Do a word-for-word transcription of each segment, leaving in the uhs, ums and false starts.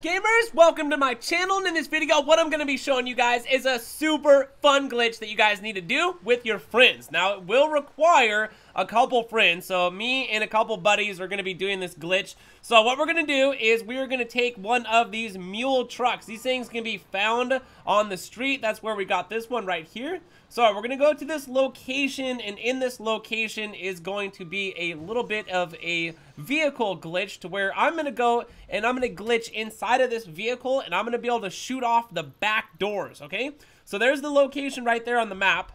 Gamers, welcome to my channel, and in this video what I'm going to be showing you guys is a super fun glitch that you guys need to do with your friends. Now it will require a couple friends, so me and a couple buddies are going to be doing this glitch. So what we're going to do is we're going to take one of these mule trucks. These things can be found on the street. That's where we got this one right here. So we're going to go to this location, and in this location is going to be a little bit of a vehicle glitch to where I'm going to go and I'm going to glitch inside of this vehicle, and I'm going to be able to shoot off the back doors, okay? So there's the location right there on the map.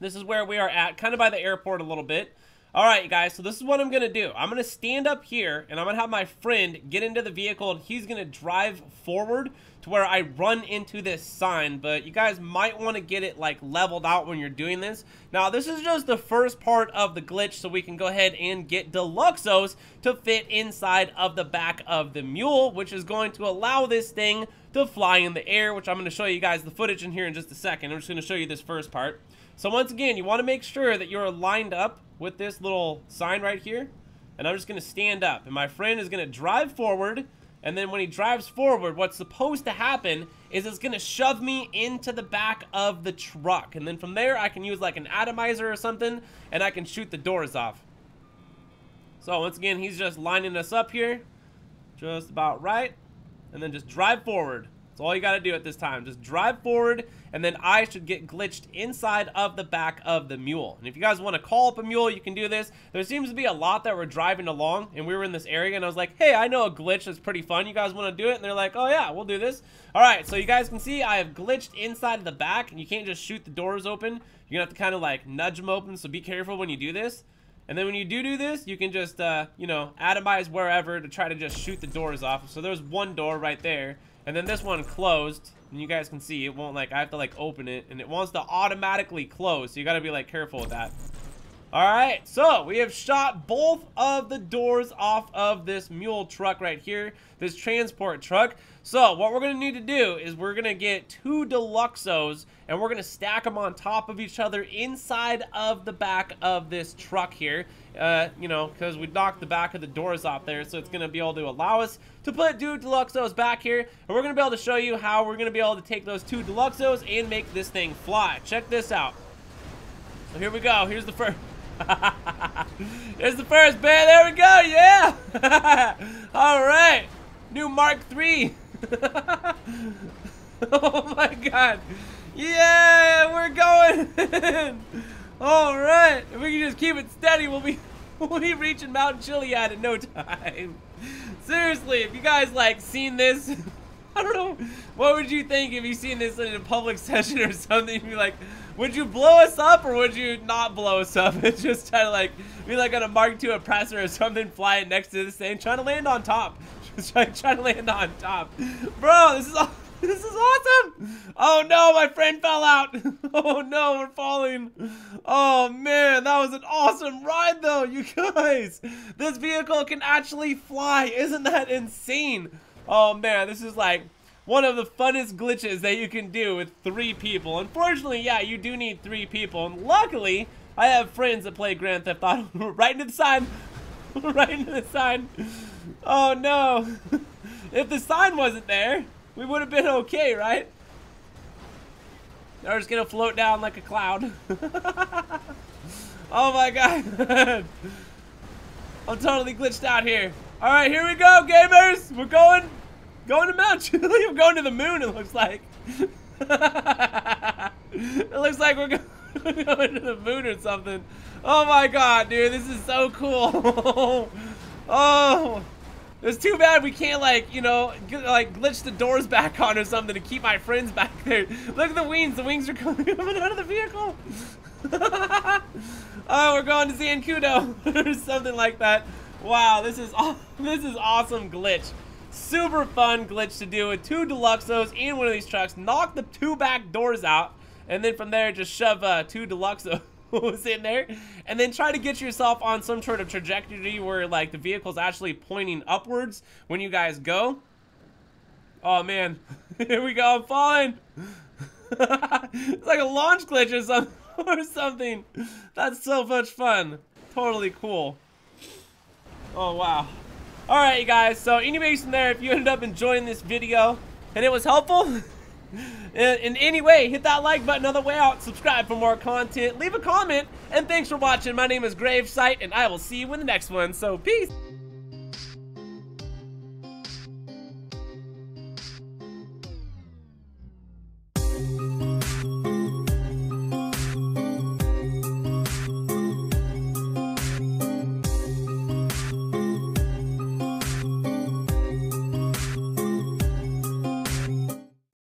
This is where we are at, kind of by the airport a little bit. All right, guys, so this is what I'm going to do. I'm going to stand up here, and I'm going to have my friend get into the vehicle, and he's going to drive forward to where I run into this sign. But you guys might want to get it, like, leveled out when you're doing this. Now, this is just the first part of the glitch, so we can go ahead and get Deluxos to fit inside of the back of the mule, which is going to allow this thing to fly in the air, which I'm going to show you guys the footage in here in just a second. I'm just going to show you this first part. So once again, you want to make sure that you're lined up with this little sign right here. And I'm just going to stand up. And my friend is going to drive forward. And then when he drives forward, what's supposed to happen is it's going to shove me into the back of the truck. And then from there, I can use like an atomizer or something. And I can shoot the doors off. So once again, he's just lining us up here. Just about right. And then just drive forward. So all you got to do at this time, just drive forward, and then I should get glitched inside of the back of the mule. And if you guys want to call up a mule, you can do this. There seems to be a lot that were driving along, and we were in this area, and I was like, hey, I know a glitch that's pretty fun. You guys want to do it? And they're like, oh, yeah, we'll do this. All right, so you guys can see I have glitched inside of the back, and you can't just shoot the doors open. You're going to have to kind of, like, nudge them open, so be careful when you do this. And then when you do do this, you can just, uh, you know, atomize wherever to try to just shoot the doors off. So there's one door right there. And then this one closed. And you guys can see it won't, like, I have to, like, open it. And it wants to automatically close. So you got to be, like, careful with that. All right. So we have shot both of the doors off of this mule truck right here. This transport truck. So what we're going to need to do is we're going to get two Deluxos, and we're going to stack them on top of each other inside of the back of this truck here. Uh, you know, because we knocked the back of the doors off there, so it's going to be able to allow us to put two Deluxos back here. And we're going to be able to show you how we're going to be able to take those two Deluxos and make this thing fly. Check this out. So here we go. Here's the first. There's the first bit. There we go. Yeah. All right. New Mark three. Oh my God. Yeah, we're going. All right. If we can just keep it steady, we'll be we'll be reaching Mount Chiliad in no time. Seriously, if you guys like seen this, I don't know. What would you think if you seen this in a public session or something? You'd be like, would you blow us up or would you not blow us up? It's just trying to, like, be like on a Mark two oppressor or something, flying next to this thing, trying to land on top. Just trying, trying to land on top. Bro, this is this is awesome. Oh no, my friend fell out. Oh no, we're falling. Oh man, that was an awesome ride though, you guys. This vehicle can actually fly. Isn't that insane? Oh man, this is like one of the funnest glitches that you can do with three people. Unfortunately, yeah, you do need three people. And luckily, I have friends that play Grand Theft Auto. Right into the sign. Right into the sign. Oh, no. If the sign wasn't there, we would have been okay, right? Now we're just going to float down like a cloud. Oh, my God. I'm totally glitched out here. All right, here we go, gamers. We're going... Going to Mount Chiliad. We're going to the moon, it looks like. It looks like we're going to the moon or something. Oh my God, dude, this is so cool. Oh, it's too bad we can't, like, you know, get, like, glitch the doors back on or something to keep my friends back there. Look at the wings. The wings are coming out of the vehicle. Oh, we're going to Zancudo or something like that. Wow, this is this is awesome glitch. Super fun glitch to do with two Deluxos in one of these trucks. Knock the two back doors out, and then from there just shove uh, two Deluxos in there, and then try to get yourself on some sort of trajectory where, like, the vehicle's actually pointing upwards when you guys go. Oh man, here we go, I'm falling. It's like a launch glitch or something, or something. That's so much fun. Totally cool. Oh wow. Alright, you guys, so anyways from there, if you ended up enjoying this video and it was helpful in any way, hit that like button on the way out, subscribe for more content, leave a comment, and thanks for watching. My name is Gravesight, and I will see you in the next one, so peace!